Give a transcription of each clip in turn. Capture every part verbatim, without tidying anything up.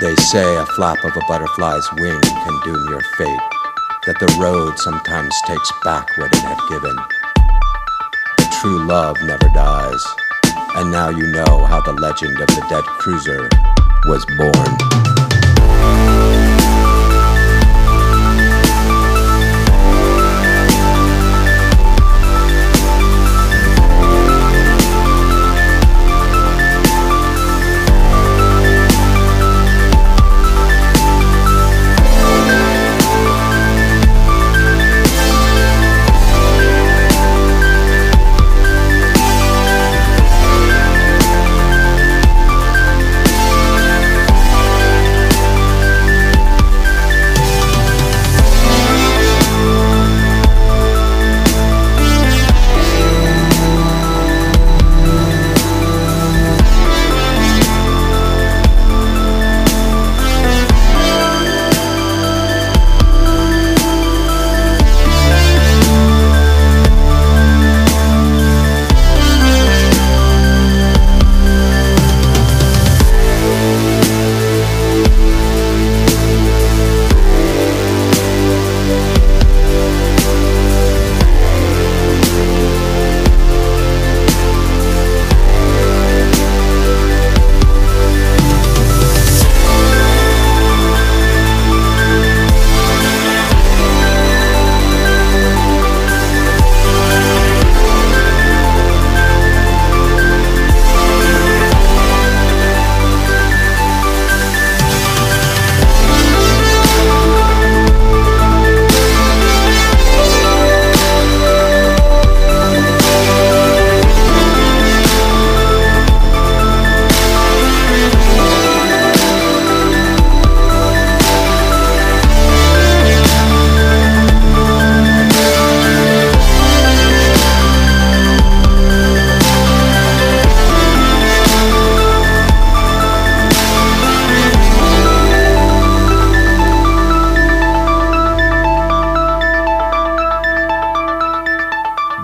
They say a flap of a butterfly's wing can doom your fate, that the road sometimes takes back what it had given. But true love never dies, and now you know how the legend of the dead cruiser was born.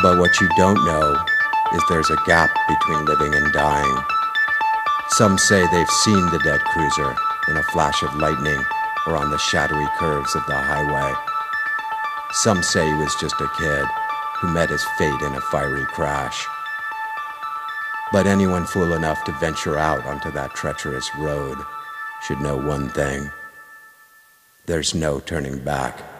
But what you don't know is there's a gap between living and dying. Some say they've seen the dead cruiser in a flash of lightning or on the shadowy curves of the highway. Some say he was just a kid who met his fate in a fiery crash. But anyone fool enough to venture out onto that treacherous road should know one thing: there's no turning back.